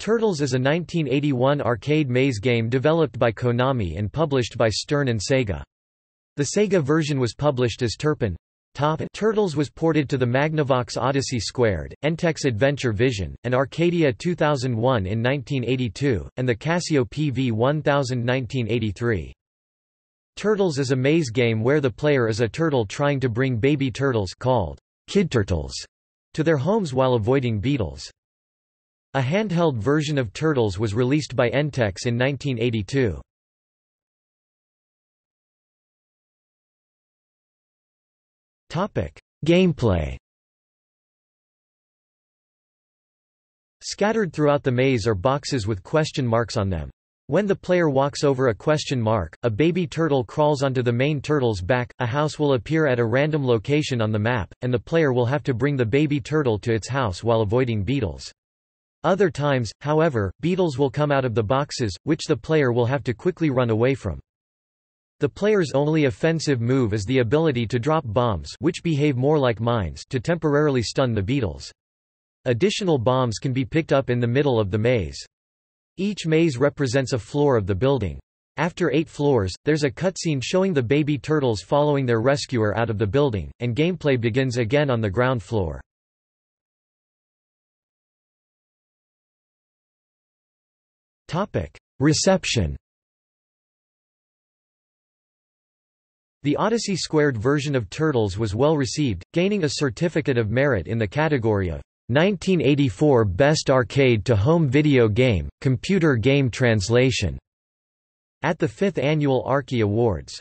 Turtles is a 1981 arcade maze game developed by Konami and published by Stern and Sega. The Sega version was published as Turpin. Turtles was ported to the Magnavox Odyssey², Entex Adventure Vision, and Arcadia 2001 in 1982, and the Casio PV-1000 1983. Turtles is a maze game where the player is a turtle trying to bring baby turtles called kid turtles to their homes while avoiding beetles. A handheld version of Turtles was released by Entex in 1982. Topic: Gameplay. Scattered throughout the maze are boxes with question marks on them. When the player walks over a question mark, a baby turtle crawls onto the main turtle's back. A house will appear at a random location on the map, and the player will have to bring the baby turtle to its house while avoiding beetles. Other times, however, beetles will come out of the boxes, which the player will have to quickly run away from. The player's only offensive move is the ability to drop bombs, which behave more like mines, to temporarily stun the beetles. Additional bombs can be picked up in the middle of the maze. Each maze represents a floor of the building. After 8 floors, there's a cutscene showing the baby turtles following their rescuer out of the building, and gameplay begins again on the ground floor. Reception. The Odyssey² version of Turtles was well received, gaining a certificate of merit in the category of 1984 Best Arcade to Home Video Game, Computer Game Translation at the 5th Annual Arky Awards.